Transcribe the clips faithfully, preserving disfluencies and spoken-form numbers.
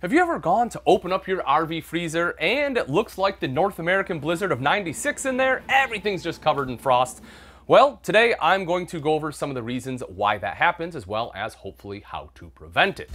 Have you ever gone to open up your R V freezer and it looks like the North American blizzard of ninety-six in there? Everything's just covered in frost. Well, today I'm going to go over some of the reasons why that happens, as well as hopefully how to prevent it.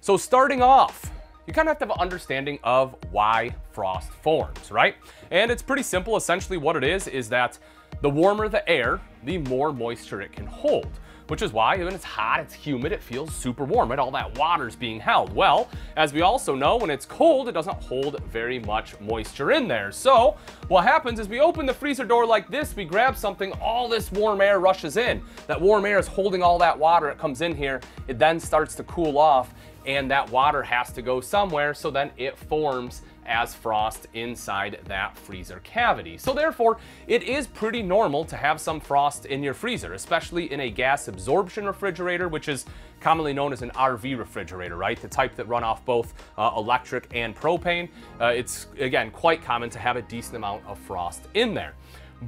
So starting off, you kind of have to have an understanding of why frost forms, right? And it's pretty simple. Essentially what it is is that the warmer the air, the more moisture it can hold, which is why when it's hot, it's humid, it feels super warm, right? All that water's being held. Well, as we also know, when it's cold, it doesn't hold very much moisture in there. So what happens is we open the freezer door like this, we grab something, all this warm air rushes in. That warm air is holding all that water. It comes in here, it then starts to cool off, and that water has to go somewhere, so then it forms as frost inside that freezer cavity. So therefore, it is pretty normal to have some frost in your freezer, especially in a gas absorption refrigerator, which is commonly known as an R V refrigerator, right? The type that run off both uh, electric and propane. Uh, it's, again, quite common to have a decent amount of frost in there.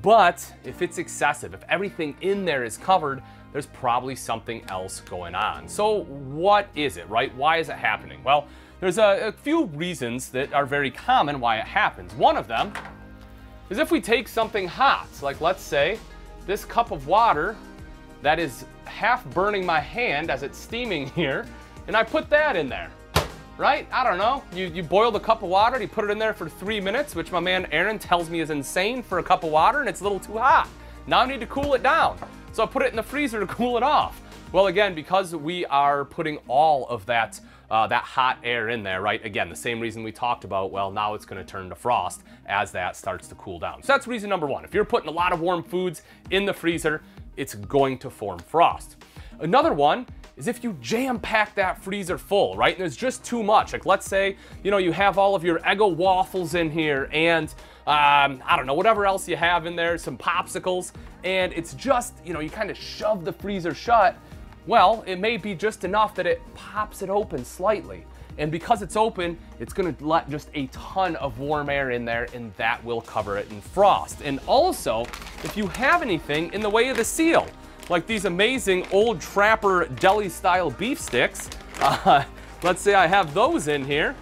But if it's excessive, if everything in there is covered, there's probably something else going on. So what is it, right? Why is it happening? Well, there's a, a few reasons that are very common why it happens. One of them is if we take something hot, like let's say this cup of water that is half burning my hand as it's steaming here, and I put that in there, right? I don't know, you, you boil the cup of water and you put it in there for three minutes, which my man Aaron tells me is insane for a cup of water, and it's a little too hot. Now I need to cool it down. So I put it in the freezer to cool it off. Well, again, because we are putting all of that Uh, that hot air in there, right? Again, the same reason we talked about, well, now it's gonna turn to frost as that starts to cool down. So that's reason number one. If you're putting a lot of warm foods in the freezer, it's going to form frost. Another one is if you jam-pack that freezer full, right? And there's just too much. Like let's say, you know, you have all of your Eggo waffles in here and um, I don't know, whatever else you have in there, some popsicles, and it's just, you know, you kind of shove the freezer shut. Well, it may be just enough that it pops it open slightly. And because it's open, it's gonna let just a ton of warm air in there, and that will cover it in frost. And also, if you have anything in the way of the seal, like these amazing Old Trapper deli-style beef sticks, uh, let's say I have those in here.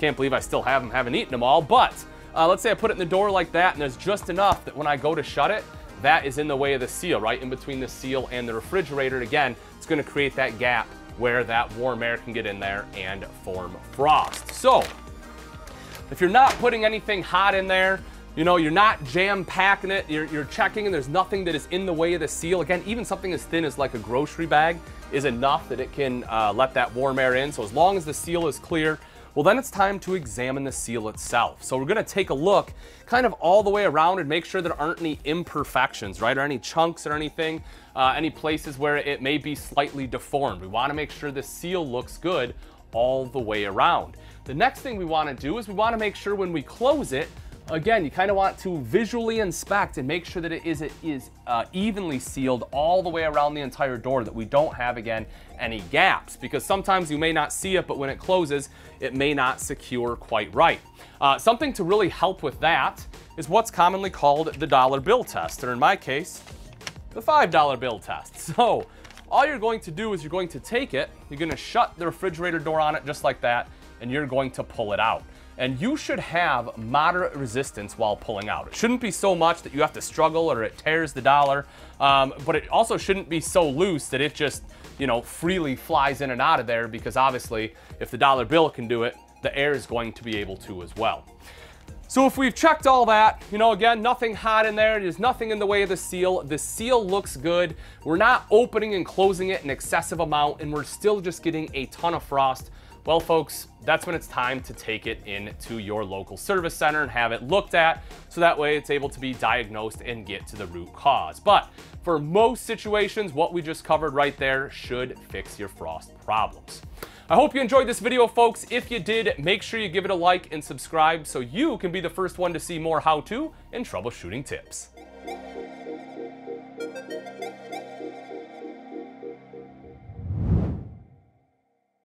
Can't believe I still have them, haven't eaten them all, but uh, let's say I put it in the door like that, and there's just enough that when I go to shut it, that is in the way of the seal, right? In between the seal and the refrigerator. Again, it's gonna create that gap where that warm air can get in there and form frost. So, if you're not putting anything hot in there, you know, you're not jam-packing it, you're, you're checking and there's nothing that is in the way of the seal. Again, even something as thin as like a grocery bag is enough that it can uh, let that warm air in. So as long as the seal is clear, well, then it's time to examine the seal itself. So we're gonna take a look kind of all the way around and make sure there aren't any imperfections, right? Or any chunks or anything, uh, any places where it may be slightly deformed. We wanna make sure the seal looks good all the way around. The next thing we wanna do is we wanna make sure when we close it, again, you kind of want to visually inspect and make sure that it is, it is uh, evenly sealed all the way around the entire door, that we don't have, again, any gaps, because sometimes you may not see it, but when it closes, it may not secure quite right. Uh, something to really help with that is what's commonly called the dollar bill test, or in my case, the five dollar bill test. So all you're going to do is you're going to take it, you're going to shut the refrigerator door on it just like that, and you're going to pull it out. And you should have moderate resistance while pulling out. It shouldn't be so much that you have to struggle or it tears the dollar, um, but it also shouldn't be so loose that it just, you know, freely flies in and out of there, because obviously if the dollar bill can do it, the air is going to be able to as well. So if we've checked all that, you know, again, nothing hot in there, there's nothing in the way of the seal, the seal looks good, we're not opening and closing it in excessive amount, and we're still just getting a ton of frost. Well, folks, that's when it's time to take it into your local service center and have it looked at, so that way it's able to be diagnosed and get to the root cause. But for most situations, what we just covered right there should fix your frost problems. I hope you enjoyed this video, folks. If you did, make sure you give it a like and subscribe so you can be the first one to see more how-to and troubleshooting tips.